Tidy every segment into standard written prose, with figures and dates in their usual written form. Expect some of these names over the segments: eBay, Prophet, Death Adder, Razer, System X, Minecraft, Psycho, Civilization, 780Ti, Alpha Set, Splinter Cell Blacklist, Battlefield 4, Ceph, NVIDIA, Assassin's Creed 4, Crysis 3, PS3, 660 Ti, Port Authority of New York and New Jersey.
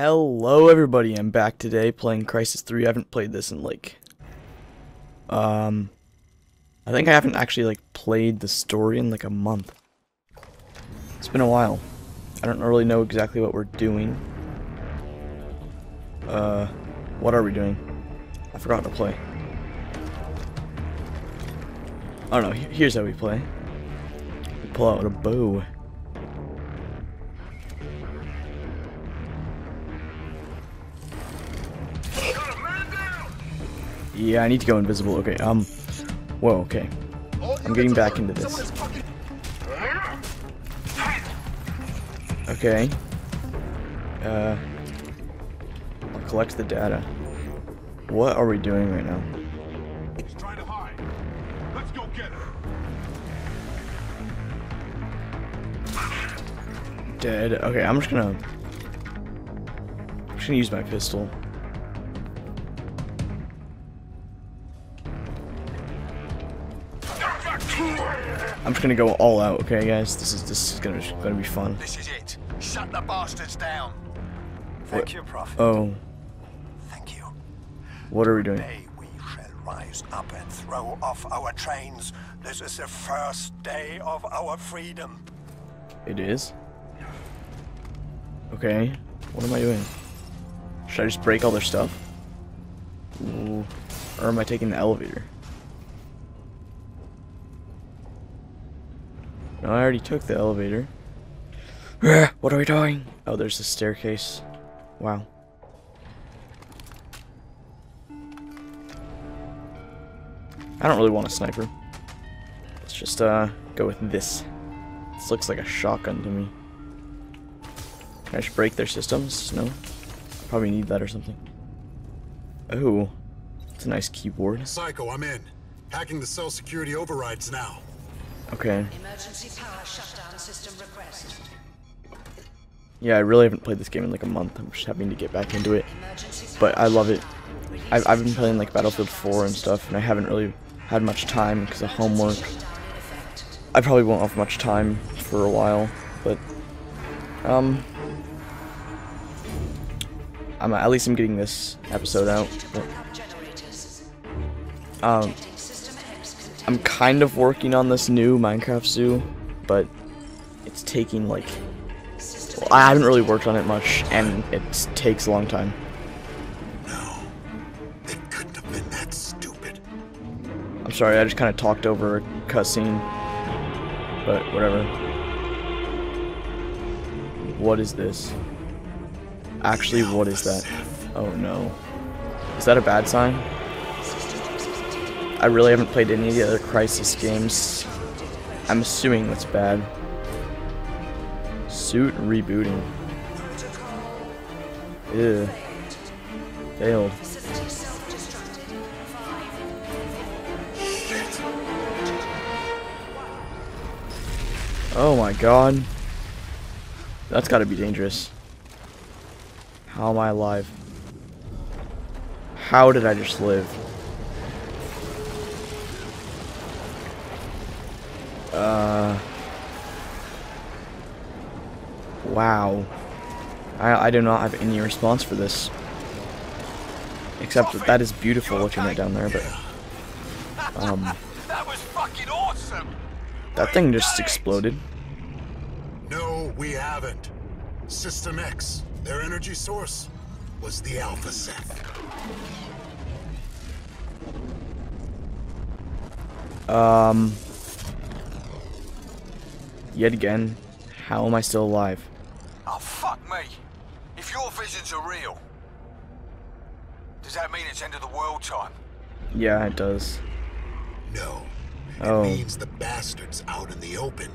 Hello everybody, I'm back today playing Crysis 3. I haven't played this in like... I think I haven't actually like played the story in like a month. It's been a while. I don't really know exactly what we're doing. What are we doing? I forgot to play. Oh no, here's how we play. We pull out a bow. Yeah, I need to go invisible. Okay, whoa, okay. I'm getting back into this. Okay. I'll collect the data. What are we doing right now? He's trying to hide. Let's go get him. Dead. Okay, I'm just gonna use my pistol. I'm just gonna go all out, okay, guys? This is gonna be fun. This is it. Shut the bastards down. Thank you, Prophet. Oh. Thank you. What are we doing? Today we shall rise up and throw off our chains. This is the first day of our freedom. It is? Okay. What am I doing? Should I just break all their stuff? Ooh. Or am I taking the elevator? No, I already took the elevator. What are we doing? Oh, there's the staircase. Wow. I don't really want a sniper. Let's just go with this. This looks like a shotgun to me. Can I just break their systems? No. I probably need that or something. Oh, it's a nice keyboard. Psycho, I'm in. Hacking the cell security overrides now. Okay. Emergency power shutdown system request. Yeah, I really haven't played this game in like a month. I'm just having to get back into it. But I love it. I've been playing like Battlefield 4 and stuff, and I haven't really had much time because of homework. I probably won't have much time for a while, but at least I'm getting this episode out. But, I'm kind of working on this new Minecraft zoo, but it's taking like, well, I haven't really worked on it much, and it takes a long time. No, they couldn't have been that stupid. I'm sorry, I just kind of talked over a cutscene, but whatever. What is this? Actually, what is that? Oh no. Is that a bad sign? I really haven't played any of the other Crysis games. I'm assuming that's bad. Suit rebooting. Ew. Failed. Oh my god. That's gotta be dangerous. How am I alive? How did I just live? Wow. I do not have any response for this. Except that is beautiful looking right down there, but... That was fucking awesome! That thing just exploded. No, we haven't. System X, their energy source, was the Alpha Set. Yet again, how am I still alive? Oh, fuck me. If your visions are real, does that mean it's end of the world time? Yeah, it does. No. Oh. It means the bastard's out in the open.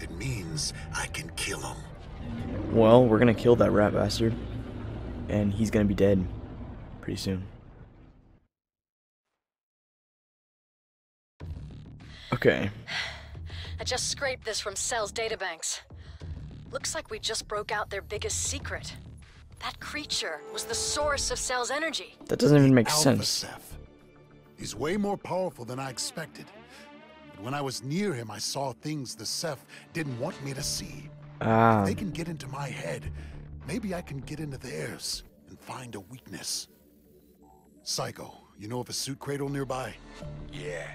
It means I can kill him. Well, we're gonna kill that rat bastard. And he's gonna be dead pretty soon. Okay. I just scraped this from Cell's databanks. Looks like we just broke out their biggest secret. That creature was the source of Cell's energy. That doesn't even make sense. Ceph. He's way more powerful than I expected. But when I was near him, I saw things the Ceph didn't want me to see. If they can get into my head, Maybe I can get into theirs and find a weakness. Psycho, you know of a suit cradle nearby? Yeah.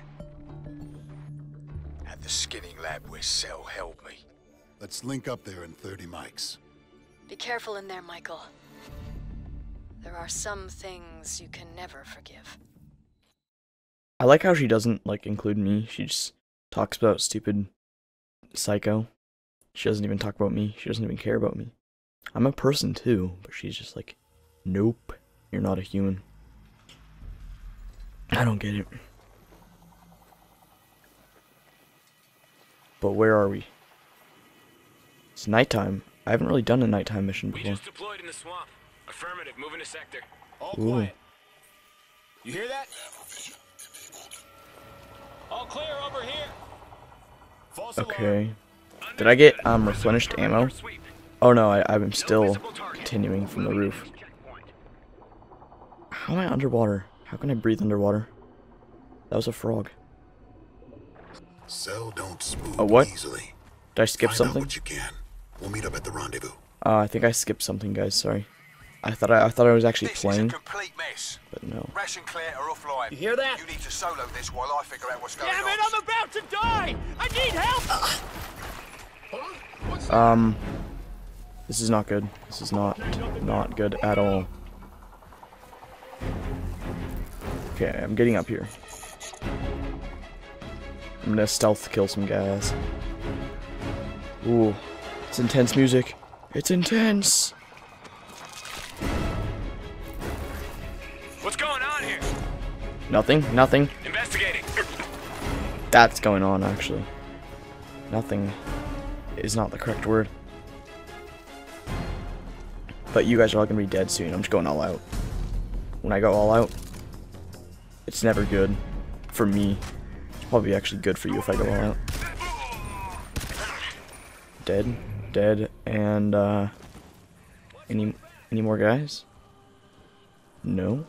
At the skinning lab where Cell held me. Let's link up there in 30 mics. Be careful in there, Michael. There are some things you can never forgive. I like how she doesn't, like, include me. She just talks about stupid Psycho. She doesn't even talk about me. She doesn't even care about me. I'm a person too, but she's just like, nope, you're not a human. I don't get it. But where are we? It's nighttime. I haven't really done a nighttime mission before. We just deployed in the swamp. Affirmative, moving to sector. All quiet. You hear that? All clear over here. False alarm. Did I get replenished ammo? Oh no, I'm still continuing from the roof. How am I underwater? How can I breathe underwater? That was a frog. Cell don't spook easily. Did I skip something? What you can. We'll meet up at the rendezvous. I think I skipped something, guys. Sorry. I thought I was actually playing. This is a complete mess. But no. Rash and Claire are offline. You hear that? You need to solo this while I figure out what's going on. Damn it! I'm about to die. I need help. Huh? What's that? This is not good. This is not good at all. Okay, I'm getting up here. I'm gonna stealth kill some guys. Ooh, it's intense music. It's intense. What's going on here? Nothing. Nothing. Investigating. That's going on actually. Nothing is not the correct word. But you guys are all gonna be dead soon. I'm just going all out. When I go all out, it's never good for me. It's probably actually good for you if I go all out. Dead, dead, and any more guys? No.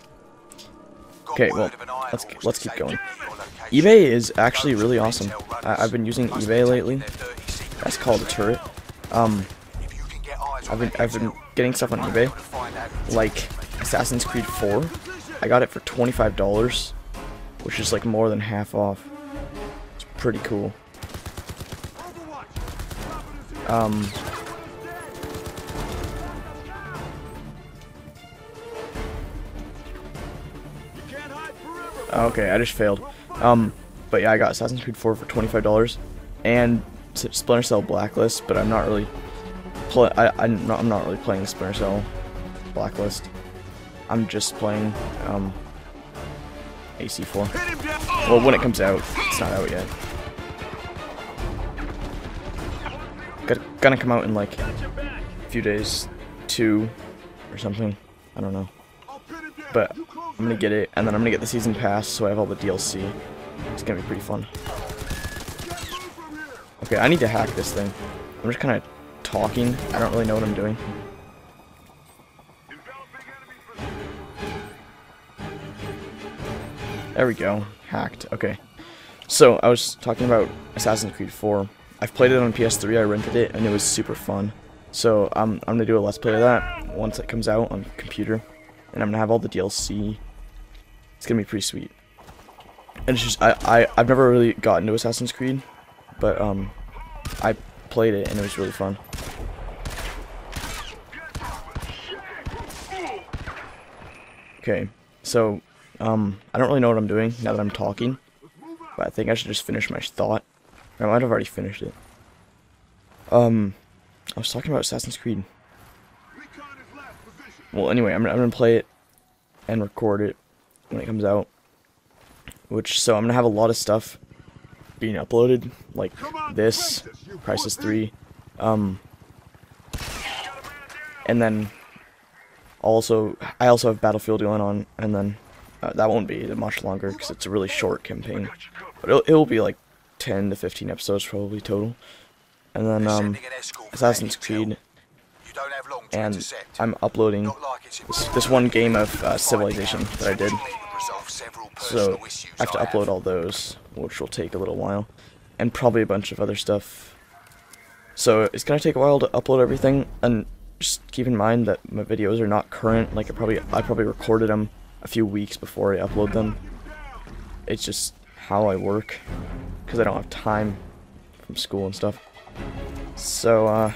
Okay, well, let's keep going. eBay is actually really awesome. I've been using eBay lately. That's called a turret. I've been getting stuff on eBay, like Assassin's Creed 4. I got it for $25, which is like more than half off. It's pretty cool. Okay, I just failed. But yeah, I got Assassin's Creed 4 for $25 and Splinter Cell Blacklist, but I'm not really. I'm not really playing Splinter Cell Blacklist. I'm just playing AC4. Well, when it comes out, it's not out yet. Gonna come out in like a few days, 2 or something. I don't know. But I'm gonna get it, and then I'm gonna get the season pass, so I have all the DLC. It's gonna be pretty fun. Okay, I need to hack this thing. I'm just kind of talking. I don't really know what I'm doing. There we go. Hacked. Okay. So, I was talking about Assassin's Creed 4. I've played it on PS3. I rented it, and it was super fun. So, I'm going to do a Let's Play of that once it comes out on the computer. And I'm going to have all the DLC. It's going to be pretty sweet. And it's just, I've never really gotten to Assassin's Creed. But, I played it, and it was really fun. Okay, so I don't really know what I'm doing now that I'm talking, but I think I should just finish my thought. I might have already finished it. I was talking about Assassin's Creed. Well, anyway, I'm gonna play it and record it when it comes out. So I'm gonna have a lot of stuff being uploaded, like this, Crysis 3, and then I also have Battlefield going on, and then that won't be much longer because it's a really short campaign, but it'll be like 10 to 15 episodes probably total, and then Assassin's Creed, and I'm uploading this one game of Civilization that I did. So, I have to upload all those, which will take a little while, and probably a bunch of other stuff. So, it's gonna take a while to upload everything, and just keep in mind that my videos are not current. Like I probably recorded them a few weeks before I upload them. It's just how I work, because I don't have time from school and stuff. So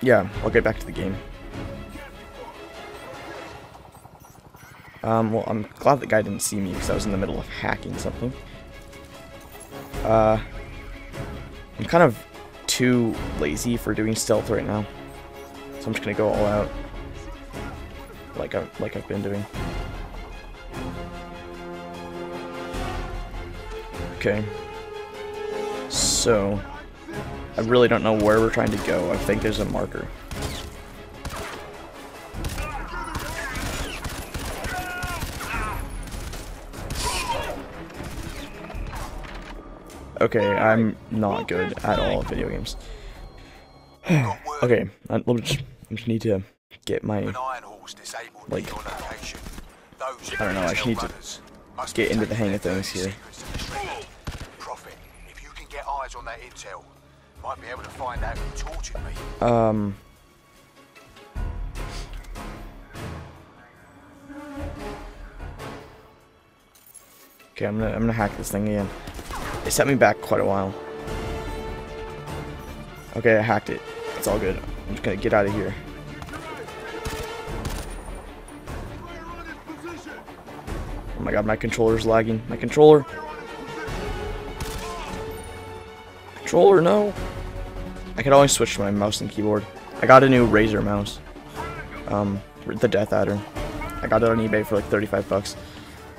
yeah, I'll get back to the game. Well, I'm glad the guy didn't see me because I was in the middle of hacking something. I'm kind of too lazy for doing stealth right now, so I'm just gonna go all out, like I've been doing. Okay. So, I really don't know where we're trying to go. I think there's a marker. Okay, I'm not good at all at video games. Okay, I just need to get my, like, I don't know, I just need to get into the hang of things here. Prophet, if you can get eyes on that intel, might be able to find out who tortured me. Okay, I'm gonna hack this thing again. It set me back quite a while. Okay, I hacked it. It's all good. I'm just gonna get out of here. Oh my god, my controller's lagging. My controller! Controller, no! I could always switch to my mouse and keyboard. I got a new Razer mouse. The Death Adder. I got it on eBay for like 35 bucks.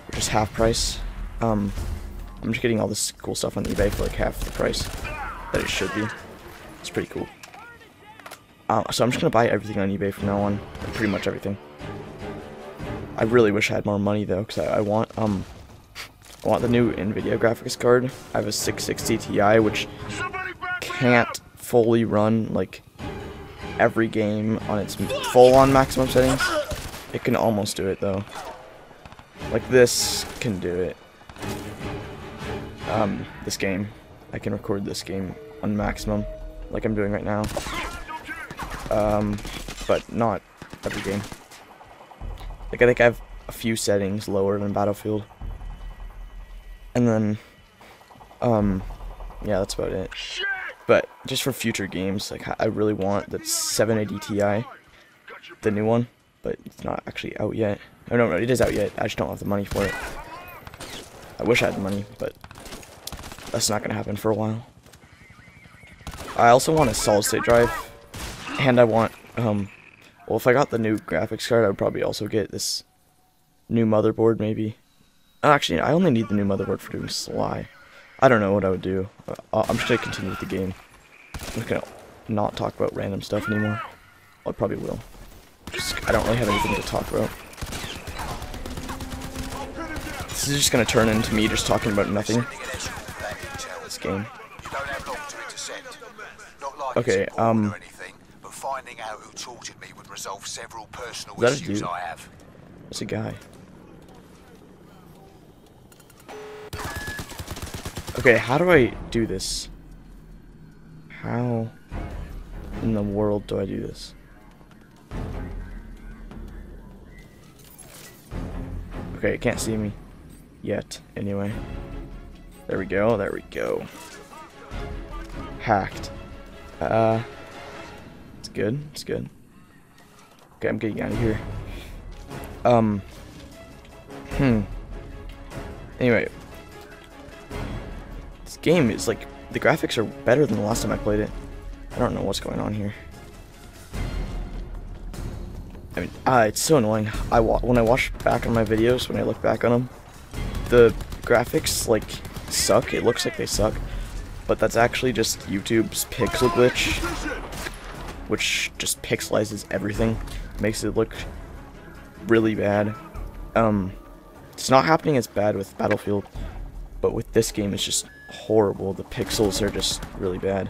Which is half price. I'm just getting all this cool stuff on eBay for like half the price that it should be. It's pretty cool. So I'm just gonna buy everything on eBay from now on, like pretty much everything. I really wish I had more money though, because I want the new NVIDIA graphics card. I have a 660 Ti, which can't fully run like every game on its full-on maximum settings. It can almost do it though. Like this can do it. This game. I can record this game on maximum, like I'm doing right now. But not every game. Like, I think I have a few settings lower than Battlefield. And then, yeah, that's about it. But just for future games, like, I really want that 780Ti, the new one, but it's not actually out yet. Oh, no, it is out yet. I just don't have the money for it. I wish I had the money, but that's not gonna happen for a while. I also want a solid-state drive, and I want, well, if I got the new graphics card, I would probably also get this new motherboard, maybe. Actually, I only need the new motherboard for doing Sly. I don't know what I would do. I'm just gonna continue with the game. I'm just gonna not talk about random stuff anymore. Well, I probably will. I don't really have anything to talk about. This is just gonna turn into me just talking about nothing. Game. Okay, but finding out who tortured me would resolve several personal issues I have. That's a guy. Okay, how do I do this? How in the world do I do this? Okay, it can't see me yet, anyway. There we go, there we go. Hacked. It's good, it's good. Okay, I'm getting out of here. Anyway. This game is like, the graphics are better than the last time I played it. I don't know what's going on here. I mean, it's so annoying. When I watch back on my videos, when I look back on them, the graphics, like, suck. It looks like they suck, but that's actually just YouTube's pixel glitch, which just pixelizes everything, makes it look really bad. It's not happening as bad with Battlefield, but with this game it's just horrible. The pixels are just really bad,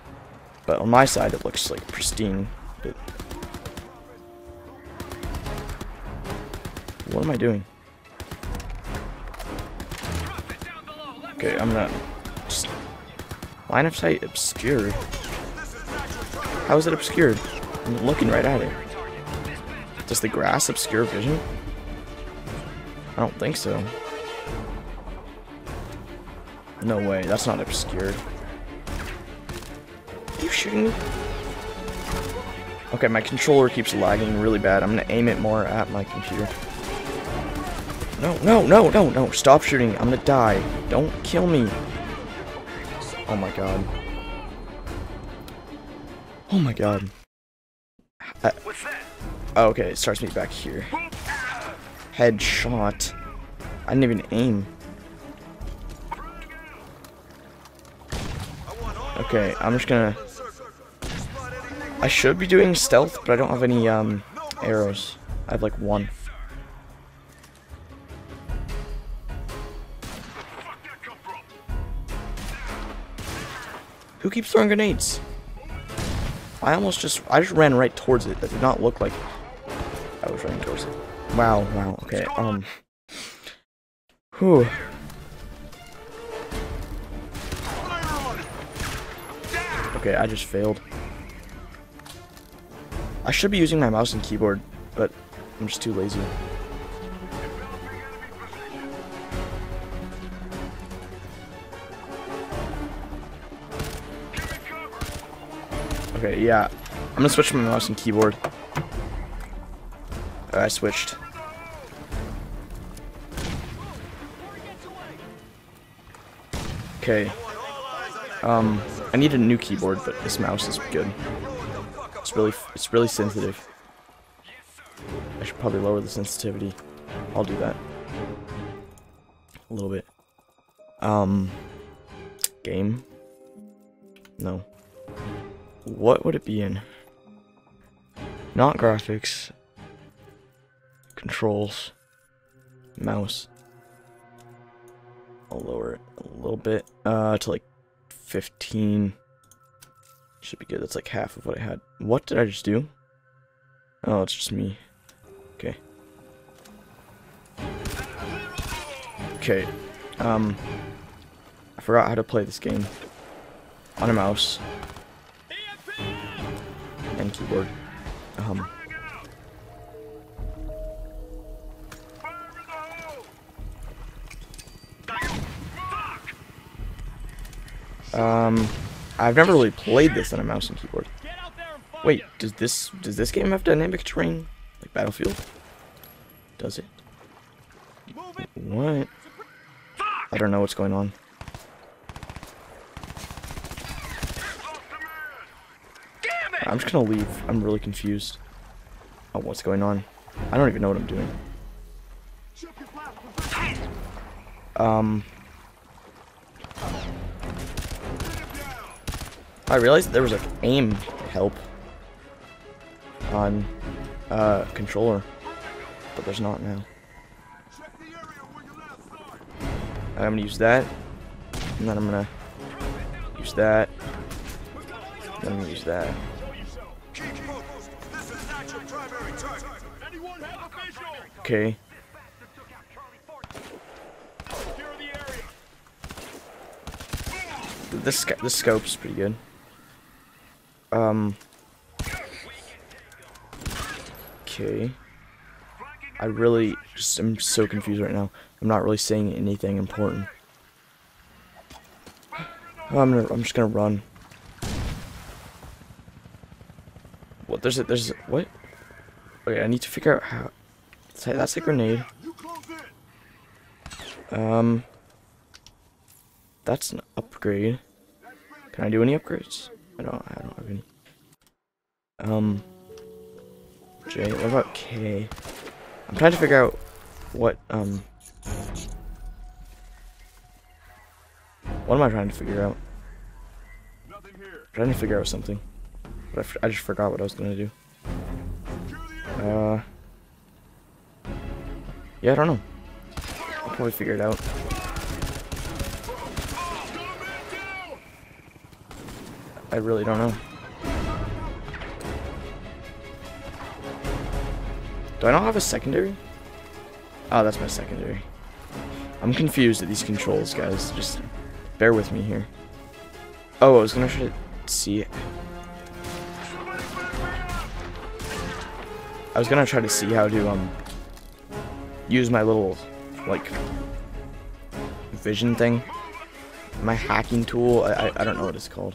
but on my side it looks like pristine. But what am I doing? Okay, I'm not. Just line of sight obscured. How is it obscured? I'm looking right at it. Does the grass obscure vision? I don't think so. No way, that's not obscured. Are you shooting me? Okay, my controller keeps lagging really bad. I'm gonna aim it more at my computer. No, no, no, no, no. Stop shooting. I'm gonna die. Don't kill me. Oh my god. Oh my god. What's that? Okay, it starts me back here. Headshot. I didn't even aim. Okay, I'm just gonna... I should be doing stealth, but I don't have any arrows. I have like one. Who keeps throwing grenades? I just ran right towards it. That did not look like I was running towards it. Wow, wow, okay, whew. Okay, I just failed. I should be using my mouse and keyboard, but I'm just too lazy. Okay, yeah. I'm gonna switch my mouse and keyboard. I switched. Okay. I need a new keyboard, but this mouse is good. It's really sensitive. I should probably lower the sensitivity. I'll do that. A little bit. Game? No. What would it be in? Not graphics. Controls. Mouse. I'll lower it a little bit. To like 15. Should be good. That's like half of what I had. What did I just do? Oh, it's just me. Okay. Okay. I forgot how to play this game. On a mouse. And keyboard. I've never really played this on a mouse and keyboard. Wait, does this game have dynamic terrain like Battlefield? Does it? What? I don't know what's going on. I'm just gonna leave. I'm really confused about what's going on. I don't even know what I'm doing. I realized there was like aim help on controller, but there's not now. I'm gonna use that, and then I'm gonna use that, and then I'm gonna use that. Okay. This scope's pretty good. Okay. I really just am so confused right now. I'm not really saying anything important. I'm just gonna run. What? There's a, what? Okay, I need to figure out how. That's a grenade. That's an upgrade. Can I do any upgrades? I don't have any. J, what about K? I'm trying to figure out what, what am I trying to figure out? I'm trying to figure out something. But I just forgot what I was gonna do. Yeah, I don't know. I'll probably figure it out. I really don't know. Do I not have a secondary? Oh, that's my secondary. I'm confused at these controls, guys. Just bear with me here. Oh, I was gonna try to see it. I was gonna try to see how to use my little like vision thing, my hacking tool. I don't know what it's called.